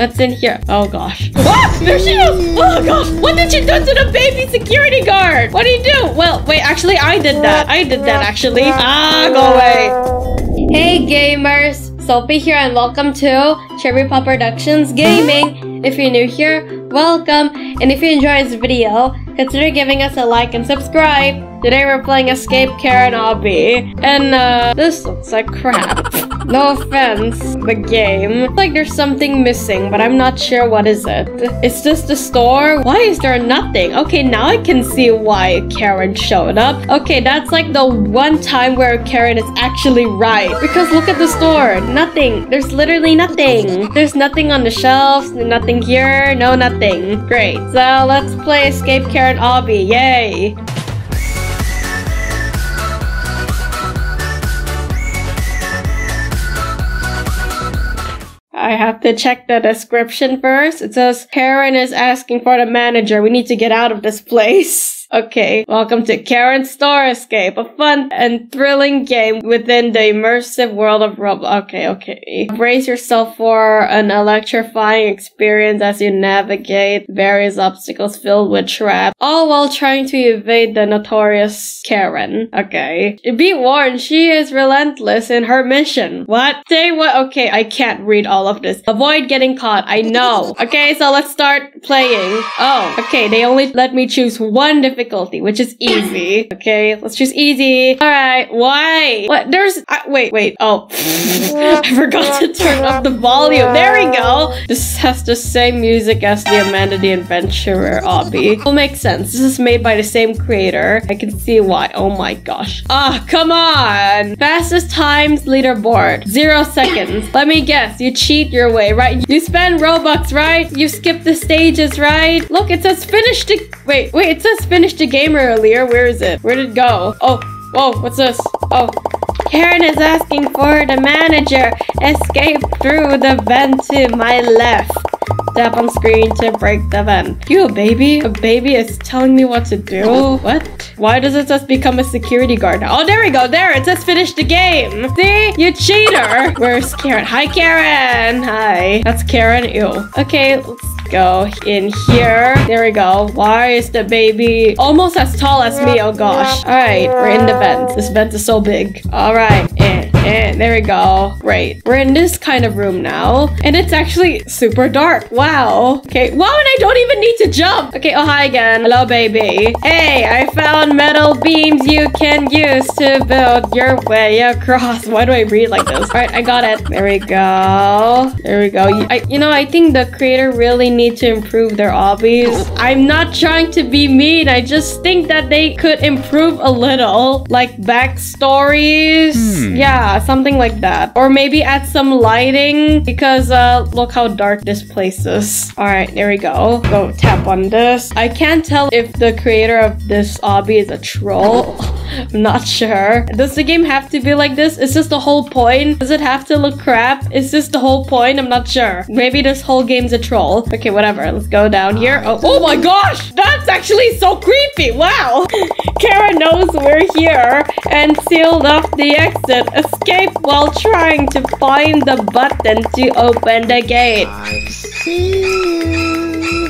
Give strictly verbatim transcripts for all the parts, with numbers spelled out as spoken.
What's in here? Oh gosh. Ah! There she is! Oh gosh! What did she do to the baby security guard? What did you do? Well, wait, actually I did that. I did that actually. Ah, go away. Hey gamers! Sophie here and welcome to Cherry Pop Productions Gaming. If you're new here, welcome. And if you enjoy this video, consider giving us a like and subscribe. Today we're playing Escape Karen Obby. And uh, this looks like crap. No offense, the game. It's like there's something missing, but I'm not sure what is it. Is this the store? Why is there nothing? Okay, now I can see why Karen showed up. Okay, that's like the one time where Karen is actually right. Because look at the store. Nothing. There's literally nothing. There's nothing on the shelves. Nothing here. No nothing. Great. So let's play Escape Karen Obby. Yay. I have to check the description first. It says, Karen is asking for the manager. We need to get out of this place. Okay, welcome to Karen's Star Escape, a fun and thrilling game within the immersive world of Roblox. Okay, okay. Brace yourself for an electrifying experience as you navigate various obstacles filled with traps, all while trying to evade the notorious Karen. Okay. Be warned, she is relentless in her mission. What? Say what? Okay, I can't read all of this. Avoid getting caught, I know. Okay, so let's start playing. Oh, okay, they only let me choose one different difficulty, which is easy. Okay, let's choose easy. All right, why? What? There's... Uh, wait, wait. Oh, I forgot to turn up the volume. There we go. This has the same music as the Amanda the Adventurer Obby. Will make sense. This is made by the same creator. I can see why. Oh my gosh. Ah, oh, come on. Fastest times leaderboard. Zero seconds. Let me guess. You cheat your way, right? You spend Robux, right? You skip the stages, right? Look, it says finish the... Wait, wait. It says finish the game earlier. Where is it? Where did it go? Oh, whoa, what's this? Oh, Karen is asking for the manager. Escape through the vent to my left. Tap on screen to break the vent. You a baby? A baby is telling me what to do? What? Why does it just become a security guard now? Oh, there we go. There, it says finish the game. See? You cheater. Where's Karen? Hi, Karen. Hi. That's Karen. Ew. Okay, let's go in here. There we go. Why is the baby almost as tall as me? Oh gosh. All right, we're in the vent. This vent is so big. All right, and eh, eh, there we go. Great. We're in this kind of room now, and it's actually super dark. Wow. Okay. Wow, and I don't even need to jump. Okay. Oh, hi again. Hello, baby. Hey, I found metal beams you can use to build your way across. Why do I read like this? All right, I got it. There we go. There we go. I, you know, I think the creator really needs need to improve their obbies. I'm not trying to be mean. I just think that they could improve a little, like backstories. Hmm. Yeah, something like that. Or maybe add some lighting because uh, look how dark this place is. All right, there we go. Go tap on this. I can't tell if the creator of this obby is a troll. I'm not sure. Does the game have to be like this? Is this the whole point? Does it have to look crap? Is this the whole point? I'm not sure. Maybe this whole game's a troll. Okay, whatever. Let's go down here. Oh, oh my gosh! That's actually so creepy! Wow! Karen knows we're here and sealed off the exit. Escape while trying to find the button to open the gate. I see.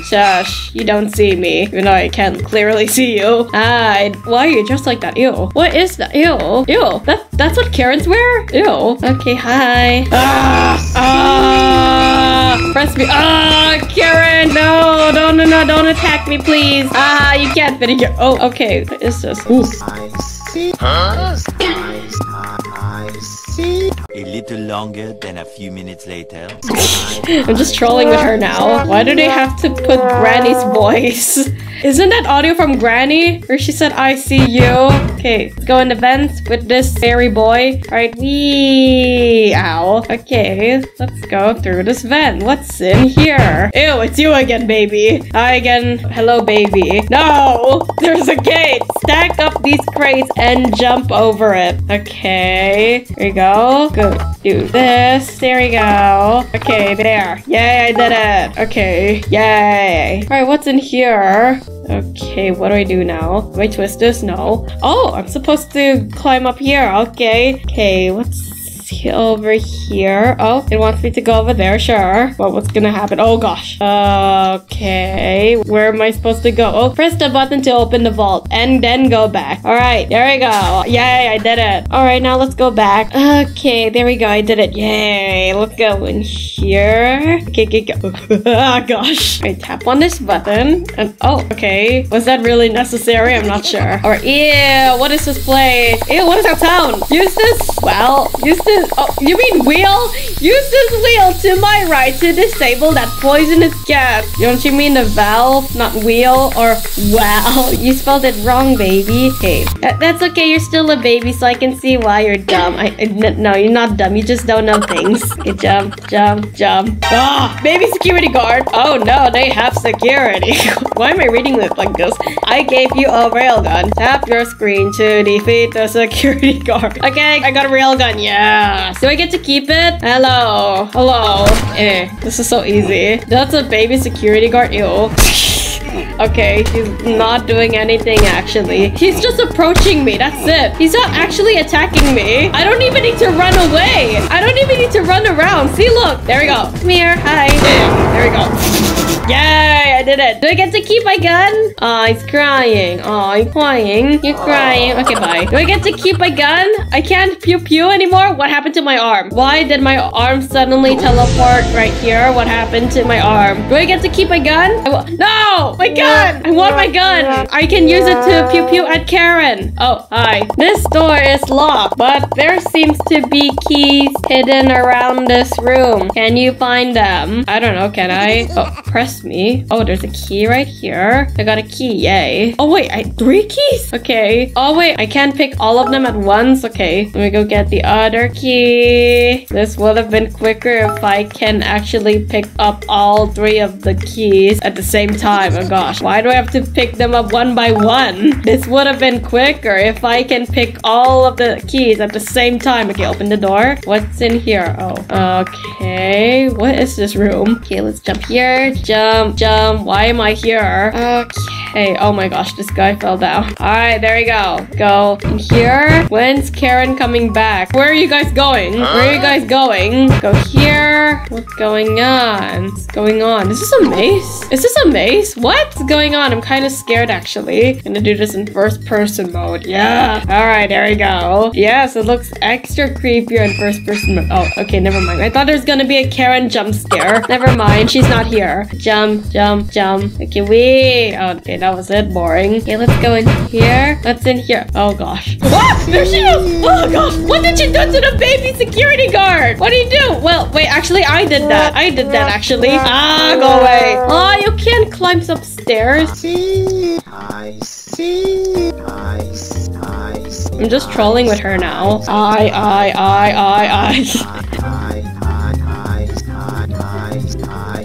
Shush, you don't see me, even though I can clearly see you. Ah, I, why are you dressed like that? Ew. What is that? Ew. Ew. That, that's what Karen's wear? Ew. Okay, hi. Ah! Ah! Press me. Ah! Karen! No! No, no, no. Don't attack me, please. Ah, you can't fit in here. Oh, okay. What is this? Ooh. I see. Huh? I see. I see. A little longer than a few minutes later. I'm just trolling with her now. Why do they have to put Granny's voice? Isn't that audio from Granny? Where she said, I see you. Okay, let's go in the vents with this fairy boy. All right, wee. Ow. Okay, let's go through this vent. What's in here? Ew, it's you again, baby. Hi again. Hello, baby. No, there's a gate. Stack up these crates and jump over it. Okay, here we go. Go do this. There we go. Okay, there. Yay, I did it. Okay, yay. All right, what's in here? Okay, what do I do now? Do I twist this? No. Oh, I'm supposed to climb up here. Okay. Okay, what's he over here? Oh, it wants me to go over there, sure. Well, what's gonna happen? Oh gosh. Okay, where am I supposed to go? Oh, press the button to open the vault and then go back. All right, there we go. Yay, I did it. All right, now let's go back. Okay, there we go. I did it. Yay, let's go in here. Okay, okay, go. Oh gosh. I tap on this button and oh, okay. Was that really necessary? I'm not sure. All right, ew, what is this place? Ew, what is that sound? Use this. Well, use this. Oh, you mean wheel? Use this wheel to my right to disable that poisonous gas. Don't you mean the valve, not wheel? Or wow, you spelled it wrong, baby. Hey, that, that's okay. You're still a baby, so I can see why you're dumb. I, I no, you're not dumb. You just don't know things. Okay, jump, jump, jump. Ah, oh, baby security guard. Oh no, they have security. Why am I reading this like this? I gave you a railgun. Tap your screen to defeat the security guard. Okay, I got a railgun. Yeah. Do I get to keep it? Hello. Hello. Eh, this is so easy. That's a baby security guard. Ew. Okay, he's not doing anything actually. He's just approaching me, that's it. He's not actually attacking me. I don't even need to run away. I don't even need to run around. See, look. There we go. Come here. Hi. There we go. Yay, I did it. Do I get to keep my gun? Oh, he's crying. Oh, he's crying. You're crying. Okay, bye. Do I get to keep my gun? I can't pew pew anymore? What happened to my arm? Why did my arm suddenly teleport right here? What happened to my arm? Do I get to keep my gun? No! My gun! I want my gun! I can use it to pew pew at Karen. Oh, hi. This door is locked, but there seems to be keys hidden around this room. Can you find them? I don't know, can I? Oh, press me. Oh, there's a key right here. I got a key. Yay. Oh, wait. I three keys? Okay. Oh, wait. I can't pick all of them at once. Okay. Let me go get the other key. This would have been quicker if I can actually pick up all three of the keys at the same time. Oh, gosh. Why do I have to pick them up one by one? This would have been quicker if I can pick all of the keys at the same time. Okay, open the door. What's in here? Oh, okay. What is this room? Okay, let's jump here. Jump. Jump, jump. Why am I here? Okay. Oh my gosh, this guy fell down. All right, there we go. Go in here. When's Karen coming back? Where are you guys going? Where are you guys going? Go here. What's going on? What's going on? Is this a maze? Is this a maze? What's going on? I'm kind of scared, actually. I'm gonna do this in first person mode. Yeah. All right, there we go. Yes, it looks extra creepier in first person mode. Oh, okay, never mind. I thought there's gonna be a Karen jump scare. Never mind. She's not here. Jump, jump, jump. Okay, we. Oh, okay, that was it. Boring. Okay, let's go in here. What's in here? Oh, gosh. Ah, there she is. Oh, gosh. What did you do to the baby security guard? What did you do? Well, wait, actually, I did that. I did that, actually. Ah, go away. Oh, you can't climb upstairs. I see. I see. I see. I see. I'm just trolling with her now. I, I, I, I, I.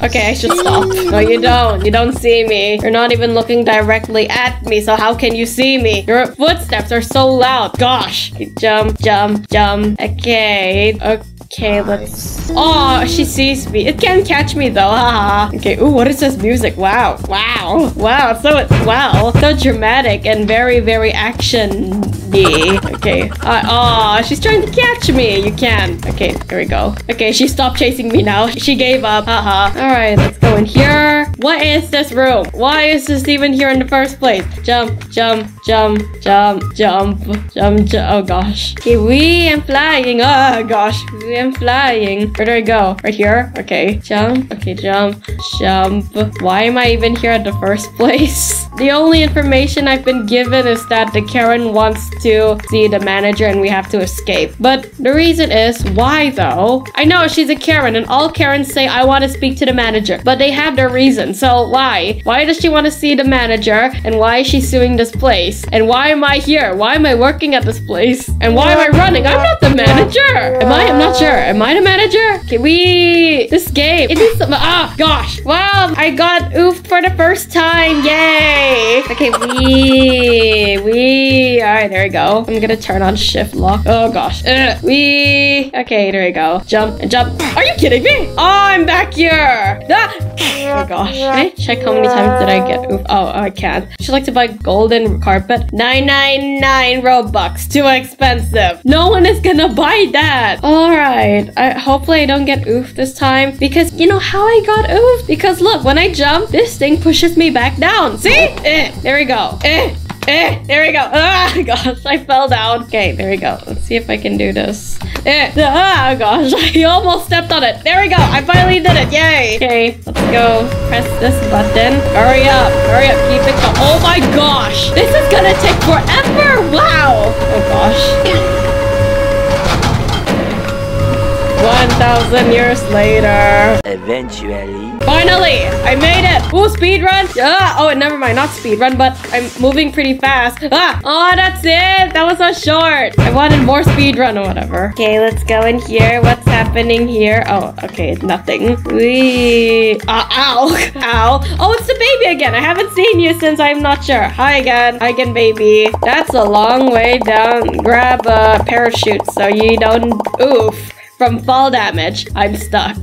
Okay, I should stop. No, you don't. You don't see me. You're not even looking directly at me, so how can you see me? Your footsteps are so loud. Gosh. Jump, jump, jump. Okay. Okay. Okay, let's... Oh, she sees me. It can't catch me, though. Haha. Okay, ooh, what is this music? Wow. Wow. Wow. So, wow. So dramatic and very, very action-y. Okay. Uh, oh, she's trying to catch me. You can. Okay, here we go. Okay, she stopped chasing me now. She gave up. Haha. All right, let's go in here. What is this room? Why is this even here in the first place? Jump, jump, jump, jump, jump, jump, jump. Oh, gosh. Okay, we am flying. Oh, gosh. I'm flying. Where do I go? Right here? Okay. Jump. Okay, jump. Jump. Why am I even here at the first place? The only information I've been given is that the Karen wants to see the manager and we have to escape. But the reason is, why though? I know she's a Karen and all Karens say, I want to speak to the manager. But they have their reason. So why? Why does she want to see the manager? And why is she suing this place? And why am I here? Why am I working at this place? And why am I running? I'm not the manager! Am I? I'm not sure. Am I the manager? Okay, we... This game. It is... Ah, oh, gosh. Wow, I got oofed for the first time. Yay. Okay, we... We... All right, there we go. I'm gonna turn on shift lock. Oh, gosh. Ugh. We... Okay, there we go. Jump and jump. Are you kidding me? Oh, I'm back here. Ah! Oh gosh. Can I check how many times did I get? Oof. Oh, I can't. She'd like to buy golden carpet. nine ninety-nine Robux. Too expensive. No one is gonna buy that. Alright. I, hopefully I don't get oof this time. Because you know how I got oof? Because look, when I jump, this thing pushes me back down. See? Eh, there we go. Eh. Eh, there we go. Ah, gosh, I fell down. Okay, there we go. Let's see if I can do this. Eh, ah, gosh, I almost stepped on it. There we go. I finally did it. Yay. Okay, let's go press this button. Hurry up. Hurry up. Keep it going. Oh my gosh. This is gonna take forever. Wow. Oh gosh. one thousand years later. Eventually. Finally, I made it. Ooh, speed run. Ah, oh, never mind. Not speed run, but I'm moving pretty fast. Ah, oh, that's it. That was so short. I wanted more speed run or whatever. Okay, let's go in here. What's happening here? Oh, okay, nothing. Wee. Uh, ow, ow. Oh, it's the baby again. I haven't seen you since I'm not sure. Hi again. Hi again, baby. That's a long way down. Grab a parachute so you don't oof. From fall damage. I'm stuck.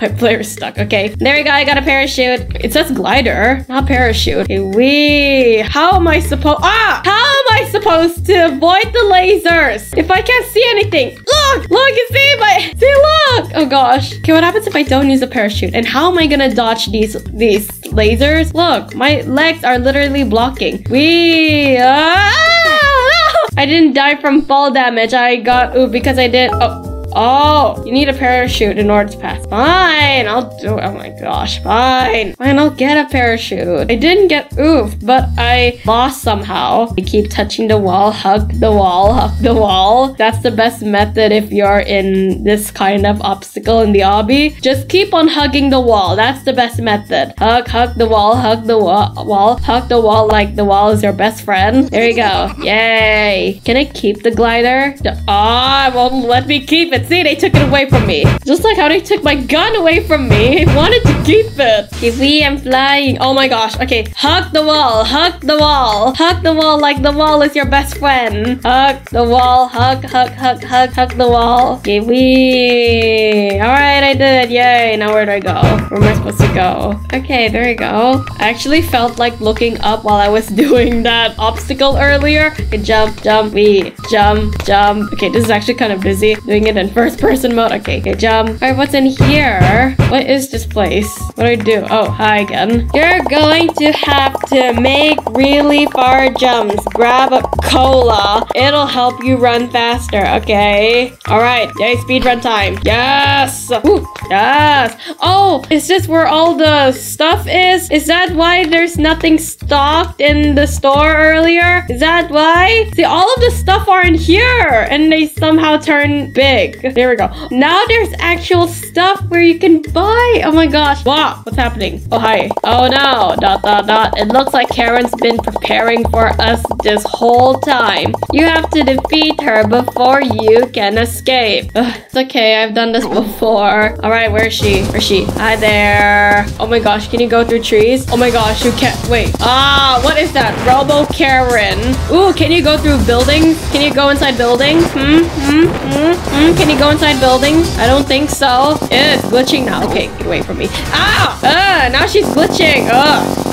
My player's stuck. Okay. There we go. I got a parachute. It says glider, not parachute. Hey, wee. How am I supposed... Ah! How am I supposed to avoid the lasers? If I can't see anything. Look! Look! You see my... See, look! Oh, gosh. Okay, what happens if I don't use a parachute? And how am I gonna dodge these these lasers? Look, my legs are literally blocking. Wee. Ah! I didn't die from fall damage. I got... Ooh, because I did... Oh. Oh, you need a parachute in order to pass. Fine, I'll do it. Oh my gosh, fine. Fine, I'll get a parachute. I didn't get oofed, but I lost somehow. I keep touching the wall, hug the wall, hug the wall. That's the best method if you're in this kind of obstacle in the obby. Just keep on hugging the wall. That's the best method. Hug, hug the wall, hug the wa wall, hug the wall like the wall is your best friend. There you go. Yay. Can I keep the glider? Ah, oh, it won't let me keep it. See, they took it away from me. Just like how they took my gun away from me. I wanted to keep it. Okay, we am flying. Oh my gosh. Okay, hug the wall. Hug the wall. Hug the wall like the wall is your best friend. Hug the wall. Hug, hug, hug, hug, hug the wall. Okay, we. Alright, I did it. Yay. Now where do I go? Where am I supposed to go? Okay, there we go. I actually felt like looking up while I was doing that obstacle earlier. Okay, jump, jump, we. Jump, jump. Okay, this is actually kind of busy. Doing it in first person mode. Okay, okay, jump. All right, what's in here? What is this place? What do I do? Oh, hi again. You're going to have to make really far jumps. Grab a cola. It'll help you run faster. Okay. All right. Yay, speed run time. Yes. Ooh, yes. Oh, is this where all the stuff is? Is that why there's nothing stocked in the store earlier? Is that why? See, all of the stuff are in here and they somehow turn big. There we go. Now there's actual stuff where you can buy. Oh my gosh. Wow. What's happening? Oh, hi. Oh no. Dot, dot, dot. It looks like Karen's been preparing for us this whole time. You have to defeat her before you can escape. Ugh, it's okay. I've done this before. All right. Where is she? Where is she? Hi there. Oh my gosh. Can you go through trees? Oh my gosh. You can't. Wait. Ah, what is that? Robo Karen. Ooh, can you go through buildings? Can you go inside buildings? Hmm? Hmm? Hmm? Hmm? Can you go inside buildings? I don't think so. Yeah, it's glitching now. Okay, get away from me. Ow! Ah, now she's glitching. Ugh.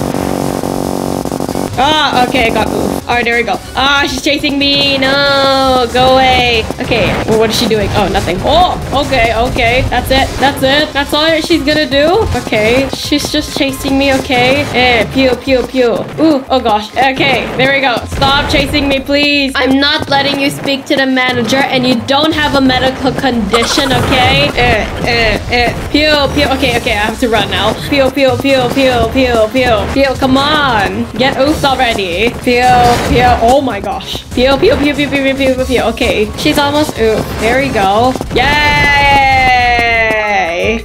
Ah, okay, I got oof. All right, there we go. Ah, she's chasing me. No, go away. Okay, well, what is she doing? Oh, nothing. Oh, okay, okay. That's it. That's it. That's all that she's gonna do. Okay, she's just chasing me. Okay. Eh, pew, pew, pew. Ooh, oh gosh. Okay, there we go. Stop chasing me, please. I'm not letting you speak to the manager, and you don't have a medical condition, okay? Eh, eh, eh. Pew, pew. Okay, okay, I have to run now. Pew, pew, pew, pew, pew, pew. Pew, come on. Get oofed already. Pew, pew. Oh my gosh. Pew, pew, pew, pew, pew, pew, pew, pew. Okay. She's almost oop. There we go. Yay!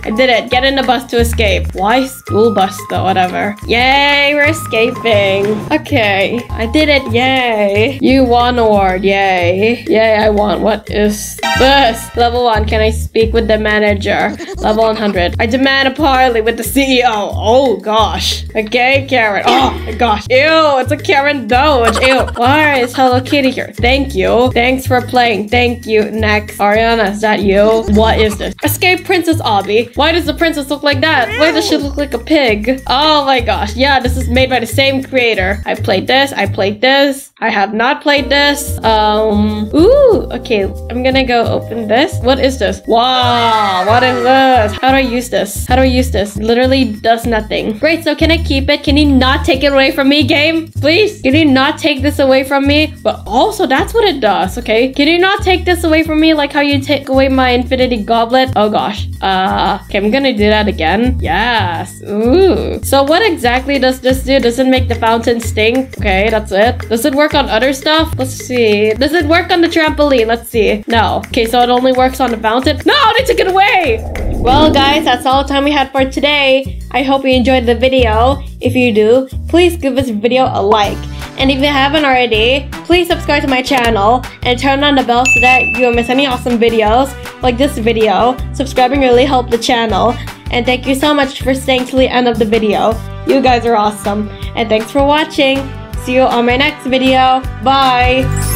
I did it. Get in the bus to escape. Why school bus though? Whatever. Yay! We're escaping. Okay. I did it. Yay! You won award. Yay. Yay, I won. What is this? Level one. Can I speak with the manager? Level one hundred. I demand a parley with the C E O. Oh gosh. Okay, Karen. Oh my gosh. Ew, it's a Karen Doge. Ew. Why is Hello Kitty here? Thank you. Thanks for playing. Thank you. Next. Ariana, is that you? What is this? Escape Princess Obby. Obby. Why does the princess look like that? Why does she look like a pig? Oh my gosh. Yeah, this is made by the same creator. I played this. I played this. I have not played this. Um. Ooh. Okay. I'm gonna go open this. What is this? Wow. What is this? How do I use this? How do I use this? Literally does nothing. Great. So can I keep it? Can you not take it away from me, game? Please. Can you not take this away from me? But also, that's what it does. Okay. Can you not take this away from me? Like how you take away my infinity goblet? Oh gosh. Uh. Okay. I'm gonna do that again. Yes. Ooh. So what exactly does this do? Does it make the fountain stink? Okay. That's it. Does it work on other stuff? Let's see. Does it work on the trampoline? Let's see. No. Okay. So it only works on the fountain. No, they took it away. Well, guys, that's all the time we had for today. I hope you enjoyed the video. If you do, please give this video a like. And if you haven't already, please subscribe to my channel and turn on the bell so that you don't miss any awesome videos like this video. Subscribing really helps the channel. And thank you so much for staying till the end of the video. You guys are awesome. And thanks for watching. See you on my next video. Bye!